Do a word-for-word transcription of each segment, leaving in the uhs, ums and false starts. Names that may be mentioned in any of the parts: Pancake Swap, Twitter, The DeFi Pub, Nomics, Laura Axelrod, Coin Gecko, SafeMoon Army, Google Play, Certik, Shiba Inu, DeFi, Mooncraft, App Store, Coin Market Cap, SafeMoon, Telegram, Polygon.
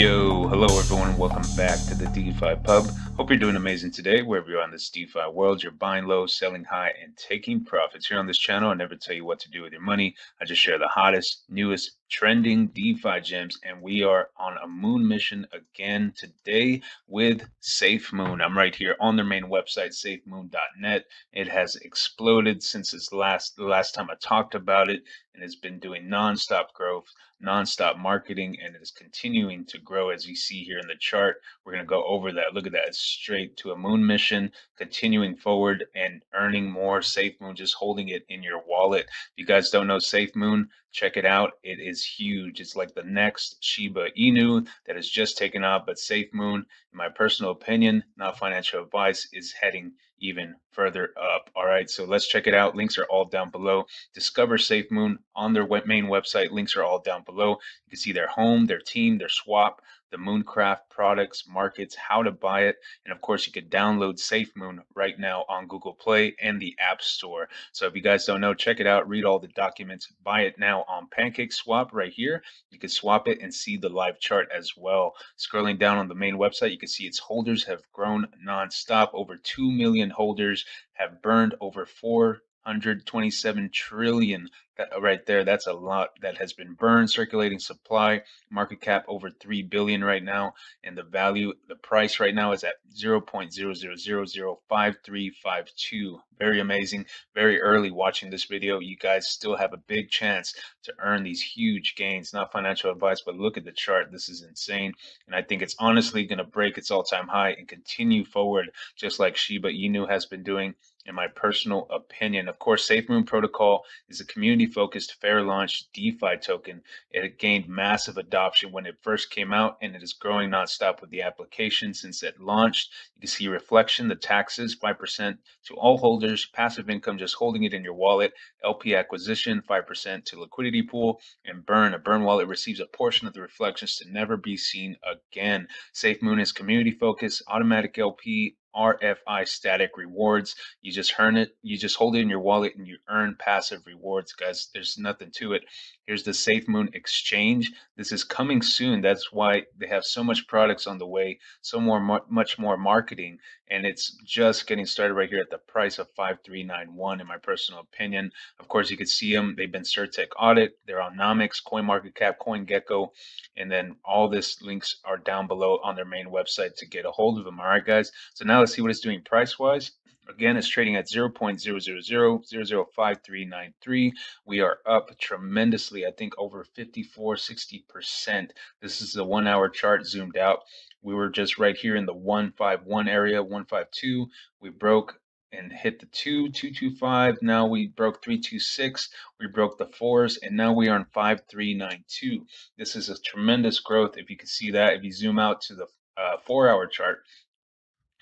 Yo, hello everyone, welcome back to the DeFi Pub. Hope you're doing amazing today. Wherever you are in this DeFi world, you're buying low, selling high, and taking profits. Here on this channel, I never tell you what to do with your money. I just share the hottest, newest, trending DeFi gems, and we are on a moon mission again today with SafeMoon. I'm right here on their main website, safe moon dot net. It has exploded since its last the last time I talked about it, and it's been doing non-stop growth, non-stop marketing, and it is continuing to grow. As you see here in the chart, we're going to go over that. Look at that, it's straight to a moon mission, continuing forward and earning more. SafeMoon, just holding it in your wallet. If you guys don't know SafeMoon, check it out. It is huge. It's like the next Shiba Inu that has just taken off, but SafeMoon, in my personal opinion, not financial advice, is heading even further up. All right, so let's check it out. Links are all down below. Discover SafeMoon on their main website. Links are all down below. You can see their home, their team, their swap, the Mooncraft products, markets, how to buy it. And of course, you could download SafeMoon right now on Google Play and the App Store. So if you guys don't know, check it out, read all the documents, buy it now on Pancake Swap right here. You can swap it and see the live chart as well. Scrolling down on the main website, you can see its holders have grown nonstop. Over two million holders have burned over four hundred twenty-seven trillion. That right there, that's a lot that has been burned. Circulating supply, market cap over three billion right now, and the value, the price right now is at zero point zero zero zero zero five three five two. Very amazing. Very early watching this video, you guys still have a big chance to earn these huge gains. Not financial advice, but look at the chart. This is insane, and I think it's honestly going to break its all-time high and continue forward, just like Shiba Inu has been doing, in my personal opinion. Of course, SafeMoon Protocol is a community focused fair launch DeFi token. It gained massive adoption when it first came out, and it is growing nonstop with the application since it launched. You can see reflection, the taxes, five percent to all holders, passive income, just holding it in your wallet, L P acquisition, five percent to liquidity pool, and burn. A burn wallet receives a portion of the reflections to never be seen again. SafeMoon is community focused, automatic L P, R F I static rewards. You just earn it, you just hold it in your wallet and you earn passive rewards, guys. There's nothing to it. Here's the SafeMoon exchange. This is coming soon. That's why they have so much products on the way, so more much more marketing, and it's just getting started right here at the price of five three nine one, in my personal opinion. Of course, you could see them. They've been Certik audit, they're on Nomics, Coin Market Cap, Coin Gecko, and then all this links are down below on their main website to get a hold of them. All right, guys, so now let's see what it's doing price wise. Again, it's trading at zero point zero zero zero zero zero five three nine three. We are up tremendously, I think over fifty-four, sixty percent. This is the one hour chart zoomed out. We were just right here in the one five one area, one five two. We broke and hit the two two two five. Now we broke three two six, we broke the fours, and now we are on five three nine two. This is a tremendous growth. If you can see that, if you zoom out to the uh, four hour chart,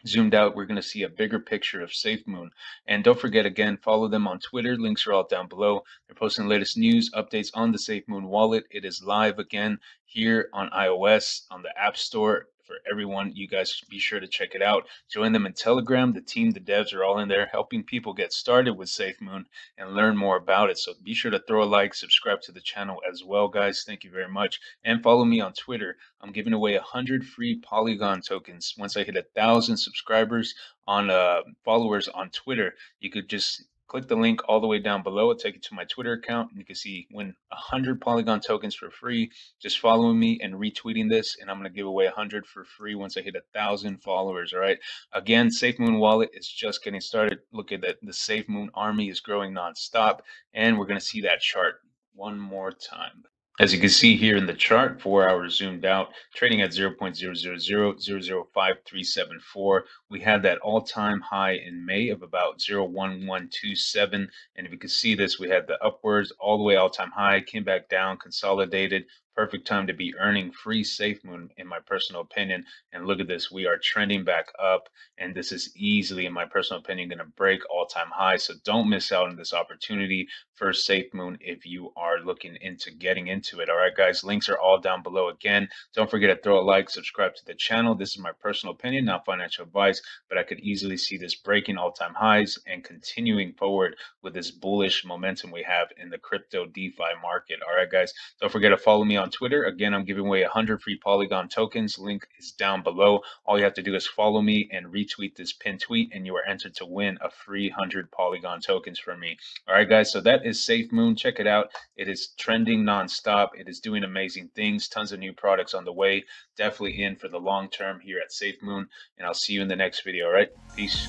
zoomed out, we're going to see a bigger picture of SafeMoon. And don't forget, again, follow them on Twitter. Links are all down below. They're posting the latest news, updates on the SafeMoon wallet. It is live again here on iOS, on the App Store for everyone. You guys should be sure to check it out. Join them in Telegram. The team, the devs are all in there helping people get started with SafeMoon and learn more about it. So be sure to throw a like, subscribe to the channel as well, guys. Thank you very much. And follow me on Twitter. I'm giving away one hundred free Polygon tokens. Once I hit one thousand subscribers on uh, followers on Twitter, you could just click the link all the way down below. It'll take you to my Twitter account, and you can see win one hundred Polygon tokens for free. Just following me and retweeting this, and I'm going to give away one hundred for free once I hit one thousand followers, all right? Again, SafeMoon Wallet is just getting started. Look at that. The SafeMoon Army is growing nonstop, and we're going to see that chart one more time. As you can see here in the chart, four hours zoomed out, trading at zero point zero zero zero zero zero five three seven four. We had that all-time high in May of about zero point one one two seven. And if you can see this, we had the upwards all the way all-time high, came back down, consolidated. Perfect time to be earning free SafeMoon, in my personal opinion. And look at this, we are trending back up, and this is easily, in my personal opinion, going to break all-time high. So don't miss out on this opportunity for SafeMoon if you are looking into getting into it. All right, guys, links are all down below. Again, don't forget to throw a like, subscribe to the channel. This is my personal opinion, not financial advice, but I could easily see this breaking all-time highs and continuing forward with this bullish momentum we have in the crypto DeFi market. All right, guys, don't forget to follow me on on Twitter. Again, I'm giving away one hundred free Polygon tokens. Link is down below. All you have to do is follow me and retweet this pinned tweet, and you are entered to win a three hundred Polygon tokens from me. All right, guys, so that is SafeMoon. Check it out. It is trending nonstop. It is doing amazing things. Tons of new products on the way. Definitely in for the long term here at SafeMoon, and I'll see you in the next video. All right, peace.